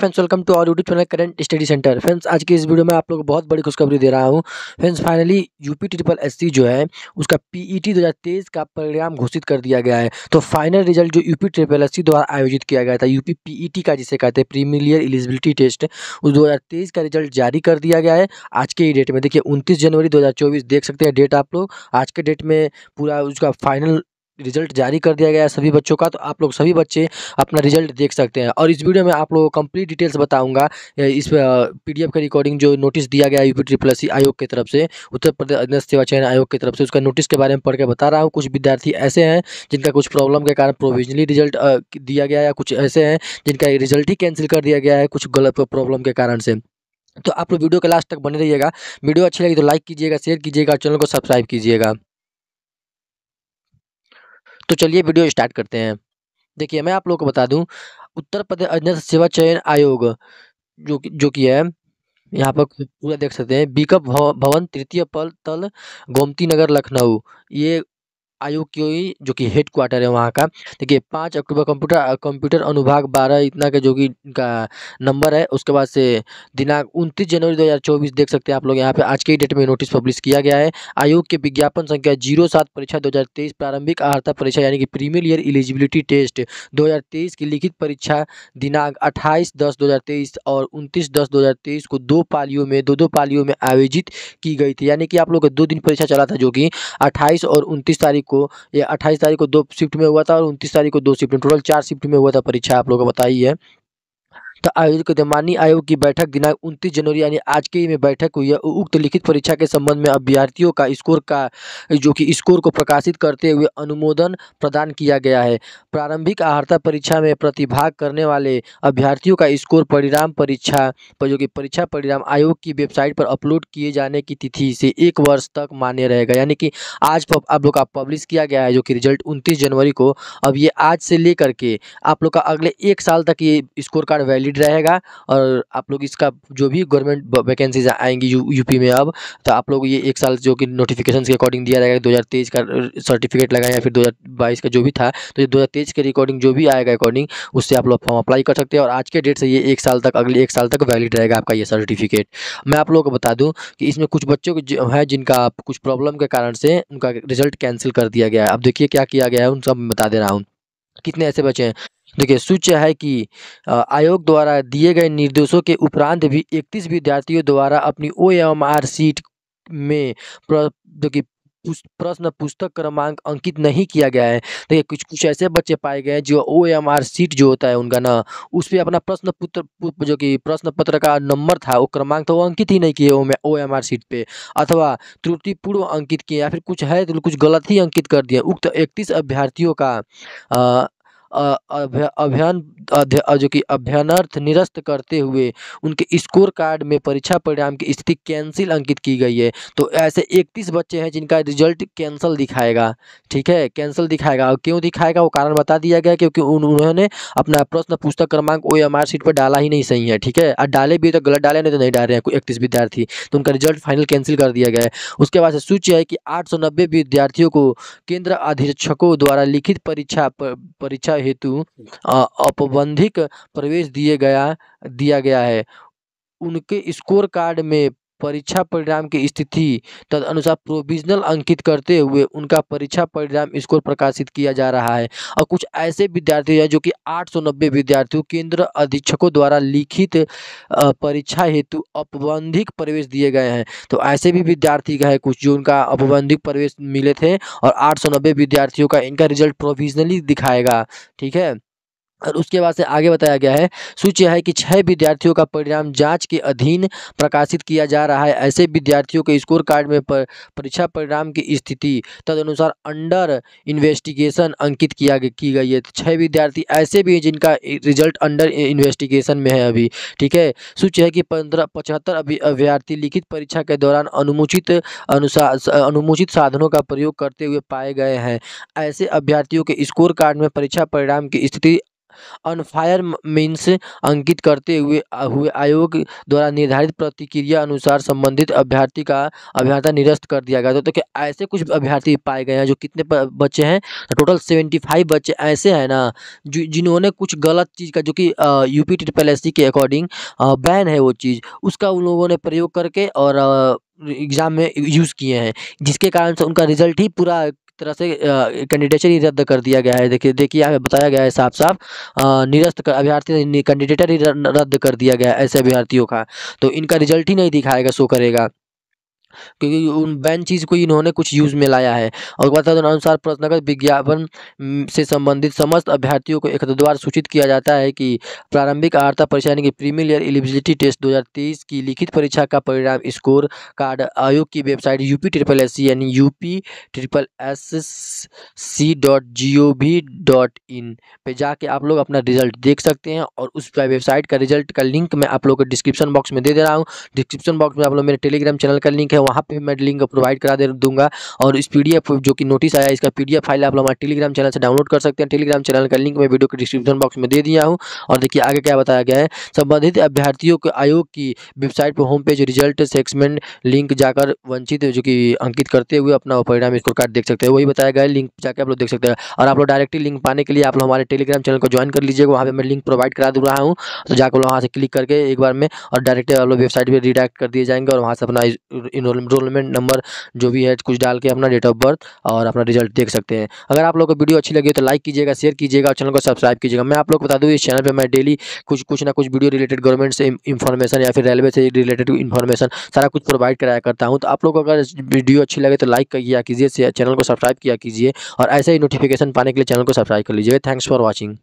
Friends welcome to our YouTube channel current study centre. Friends आज की इस video में आप लोग को बहुत बड़ी खुशखबरी दे रहा हूं। Friends finally UP triple SC जो है उसका पीईटी 2023 का परिणाम घोषित कर दिया गया है। तो फाइनल रिजल्ट जो यूपी ट्रिपल एससी द्वारा आयोजित किया गया था, यूपी पीईटी का जिसे कहते हैं प्रीमिलियर एलिजिबिलिटी टेस्ट, उस 2023 का रिजल्ट जारी कर दिया गया है आज के डेट में। देखिए 29 जनवरी 2024 देख सकते हैं डेट आप लोग। आज के डेट में पूरा उसका फाइनल रिजल्ट जारी कर दिया गया है सभी बच्चों का। तो आप लोग सभी बच्चे अपना रिजल्ट देख सकते हैं और इस वीडियो में आप लोगों को कंप्लीट डिटेल्स बताऊंगा। इस पीडीएफ का रिकॉर्डिंग जो नोटिस दिया गया है यूपी ट्रिपल एससी आयोग की तरफ से, उत्तर प्रदेश अधीन सेवा चयन आयोग की तरफ से, उसका नोटिस के बारे में पढ़ के बता रहा हूँ। कुछ विद्यार्थी ऐसे हैं जिनका कुछ प्रॉब्लम के कारण प्रोविजनली रिजल्ट दिया गया है, कुछ ऐसे हैं जिनका रिजल्ट ही कैंसिल कर दिया गया है कुछ गलत प्रॉब्लम के कारण से। तो आप लोग वीडियो के लास्ट तक बने रहिएगा। वीडियो अच्छी लगी तो लाइक कीजिएगा, शेयर कीजिएगा और चैनल को सब्सक्राइब कीजिएगा। तो चलिए वीडियो स्टार्ट करते हैं। देखिए मैं आप लोगों को बता दूं, उत्तर प्रदेश अधीन सेवा चयन आयोग जो कि है, यहाँ पर पूरा देख सकते हैं, बीकअप भवन तृतीय तल गोमती नगर लखनऊ, ये आयोग की जो कि हेड क्वार्टर है वहाँ का। देखिए 5 अक्टूबर कंप्यूटर अनुभाग 12 इतना का जो कि इनका नंबर है, उसके बाद से दिनांक 29 जनवरी 2024 देख सकते हैं आप लोग यहाँ पे। आज के ही डेट में नोटिस पब्लिश किया गया है। आयोग के विज्ञापन संख्या 07 परीक्षा 2023 प्रारंभिक अर्हता परीक्षा यानी कि प्रीमिलियर एलिजिबिलिटी टेस्ट 2023 की लिखित परीक्षा दिनांक 28/10/2023 और 29/10/2023 को दो पालियों में आयोजित की गई थी। यानी कि आप लोग 2 दिन परीक्षा चला था जो कि 28 और 29 तारीख को, ये 28 तारीख को 2 शिफ्ट में हुआ था और 29 तारीख को 2 शिफ्ट में, टोटल 4 शिफ्ट में हुआ था परीक्षा, आप लोगों को पता ही है। तो आयोग माननीय आयोग की बैठक दिनांक 29 जनवरी यानी आज के ही में बैठक हुई है। उक्त लिखित परीक्षा के संबंध में अभ्यर्थियों का स्कोर को प्रकाशित करते हुए अनुमोदन प्रदान किया गया है। प्रारंभिक अर्हता परीक्षा में प्रतिभाग करने वाले अभ्यर्थियों का स्कोर परिणाम परीक्षा पर जो कि परीक्षा परिणाम आयोग की वेबसाइट पर अपलोड किए जाने की तिथि से 1 वर्ष तक मान्य रहेगा। यानी कि आज आप लोग का पब्लिश किया गया है जो कि रिजल्ट 29 जनवरी को। अब ये आज से लेकर के आप लोग का अगले 1 साल तक ये स्कोर कार्ड वैलिड रहेगा और आप लोग इसका जो भी गवर्नमेंट वैकेंसीज आएंगी यूपी में अब, तो आप लोग ये 1 साल जो कि नोटिफिकेशन के अकॉर्डिंग दिया जाएगा 2023 का सर्टिफिकेट लगाएं या फिर 2022 का जो भी था, तो ये 2023 के रिकॉर्डिंग जो भी आएगा अकॉर्डिंग उससे आप लोग फॉर्म अप्लाई कर सकते हैं और आज के डेट से ये 1 साल तक, अगले 1 साल तक वैलिड रहेगा आपका ये सर्टिफिकेट। मैं आप लोगों को बता दूँ कि इसमें कुछ बच्चों को है जिनका कुछ प्रॉब्लम के कारण से उनका रिजल्ट कैंसिल कर दिया गया है। अब देखिए क्या किया गया है उन सब मैं बता दे रहा हूँ कितने ऐसे बच्चे हैं। देखिए सूचना है कि आयोग द्वारा दिए गए निर्देशों के उपरांत भी 31 विद्यार्थियों द्वारा अपनी OMR सीट में प्रश्न पुस्तक क्रमांक अंकित नहीं किया गया है। देखिए कुछ ऐसे बच्चे पाए गए हैं जो OMR सीट जो होता है उनका ना, उस पर अपना प्रश्न पत्र का नंबर था वो क्रमांक था वो अंकित ही नहीं किए OMR सीट पे, अथवा त्रुटिपूर्ण अंकित किए या फिर कुछ है तो कुछ गलत ही अंकित कर दिए। उक्त 31 अभ्यर्थियों का अभ्यनर्थ निरस्त करते हुए उनके स्कोर कार्ड में परीक्षा परिणाम की स्थिति कैंसिल अंकित की गई है। तो ऐसे 31 बच्चे हैं जिनका रिजल्ट कैंसिल दिखाएगा, ठीक है, कैंसिल दिखाएगा। और क्यों दिखाएगा वो कारण बता दिया गया, क्योंकि उन्होंने अपना प्रश्न पुस्तक क्रमांक OMR सीट पर डाला ही नहीं सही है, ठीक है, और डाले भी तो गलत डाले, नहीं तो नहीं डाल रहे हैं कोई 31 विद्यार्थी, तो उनका रिजल्ट फाइनल कैंसिल कर दिया गया है। उसके बाद से सूची है कि 890 विद्यार्थियों को केंद्र अधीक्षकों द्वारा लिखित परीक्षा हेतु औपबंधिक प्रवेश दिया गया है। उनके स्कोर कार्ड में परीक्षा परिणाम की स्थिति तद अनुसार प्रोविजनल अंकित करते हुए उनका परीक्षा परिणाम स्कोर प्रकाशित किया जा रहा है। और कुछ ऐसे विद्यार्थी हैं जो कि 890 विद्यार्थियों केंद्र अधीक्षकों द्वारा लिखित परीक्षा हेतु औपबंधिक प्रवेश दिए गए हैं। तो ऐसे भी विद्यार्थी हैं कुछ जो उनका औपबंधिक प्रवेश मिले थे और 890 विद्यार्थियों का इनका रिजल्ट प्रोविजनली दिखाएगा, ठीक है। और उसके बाद से आगे बताया गया है, सूची है कि 6 विद्यार्थियों का परिणाम जांच के अधीन प्रकाशित किया जा रहा है। ऐसे विद्यार्थियों के स्कोर कार्ड में परीक्षा परिणाम की स्थिति तदनुसार अंडर इन्वेस्टिगेशन अंकित की गई है। 6 विद्यार्थी ऐसे भी हैं जिनका रिजल्ट अंडर इन्वेस्टिगेशन में है अभी, ठीक है। सूची है कि 75 अभ्यर्थी लिखित परीक्षा के दौरान अनुमोचित साधनों का प्रयोग करते हुए पाए गए हैं। ऐसे अभ्यर्थियों के स्कोर कार्ड में परीक्षा परिणाम की स्थिति ऑन फायर मीन्स अंकित करते हुए आयोग द्वारा निर्धारित प्रतिक्रिया अनुसार संबंधित अभ्यर्थी का अभ्यर्थी निरस्त कर दिया गया। तो ऐसे कुछ अभ्यर्थी पाए गए हैं जो कितने बच्चे हैं, टोटल 75 बच्चे ऐसे हैं ना जिन्होंने कुछ गलत चीज़ का, जो कि यूपी ट्रिपल SSC के अकॉर्डिंग बैन है वो चीज़, उसका उन लोगों ने प्रयोग करके और एग्ज़ाम में यूज़ किए हैं, जिसके कारण से उनका रिजल्ट ही पूरा तरह से कैंडिडेचर ही रद्द कर दिया गया है। देखिए यहाँ बताया गया है साफ साफ, निरस्त अभ्यर्थी कैंडिडेटर ही रद्द कर दिया गया है ऐसे अभ्यर्थियों का। तो इनका रिजल्ट ही नहीं दिखाएगा, शो करेगा, क्योंकि उन बैन चीज़ को इन्होंने कुछ यूज़ में लाया है। और बता दो अनुसार प्रश्नगत विज्ञापन से संबंधित समस्त अभ्यर्थियों को एक द्वारा सूचित किया जाता है कि प्रारंभिक अर्हता परीक्षा यानी कि प्रीलिमिनरी एलिजिबिलिटी टेस्ट 2023 की लिखित परीक्षा का परिणाम स्कोर कार्ड आयोग की वेबसाइट UP TRIPPLE SSC यानी UPSSSC.gov.in पर जाके आप लोग अपना रिजल्ट देख सकते हैं। और उस वेबसाइट का रिजल्ट का लिंक मैं आप लोग को डिस्क्रिप्शन बॉक्स में दे रहा हूँ। डिस्क्रिप्शन बॉक्स में आप लोग मेरे टेलीग्राम चैनल का लिंक है, वहाँ पे मैं लिंक प्रोवाइड करा दे दूंगा। और इस PDF जो कि नोटिस आया, इसका PDF फाइल आप लोग हमारे टेलीग्राम चैनल से डाउनलोड कर सकते हैं। टेलीग्राम चैनल का लिंक मैं वीडियो के डिस्क्रिप्शन बॉक्स में दे दिया हूँ। और देखिए आगे क्या बताया गया है, संबंधित अभ्यर्थियों को आयोग की वेबसाइट पर home page result section link जाकर वंचित जो कि अंकित करते हुए अपना परिणाम स्कोर कार्ड देख सकते हैं, वही बताया गया है। लिंक जाकर आप लोग देख सकते हैं। और आप लोग डायरेक्टली लिंक पाने के लिए आप लोग हमारे टेलीग्राम चैनल को ज्वाइन कर लीजिएगा, वहाँ पर मैं लिंक प्रोवाइड करा दे रहा हूँ। तो जाकर वहाँ से क्लिक करके एक बार में और डायरेक्टली आप लोग वेबसाइट पर रिडायरेक्ट कर दिए जाएंगे। और वहाँ से अपना इनरोलमेंट नंबर जो भी है कुछ डाल के अपना डेट ऑफ बर्थ और अपना रिजल्ट देख सकते हैं। अगर आप लोग को वीडियो अच्छी लगी तो लाइक कीजिएगा, शेयर कीजिएगा और चैनल को सब्सक्राइब कीजिएगा। मैं आप लोग को बता दूं इस चैनल पे मैं डेली कुछ ना कुछ वीडियो रिलेटेड गवर्नमेंट से इन्फॉर्मेशन या फिर रेलवे से रिलेटेड इन्फॉर्मेशन सारा कुछ प्रोवाइड कराया करता हूँ। तो आप लोग को अगर वीडियो अच्छी लगे तो लाइक किया कीजिए, चैनल को सब्सक्राइब किया कीजिए और ऐसे ही नोटिफिकेशन पाने के लिए चैनल को सब्सक्राइब कर लीजिएगा। Thanks for watching.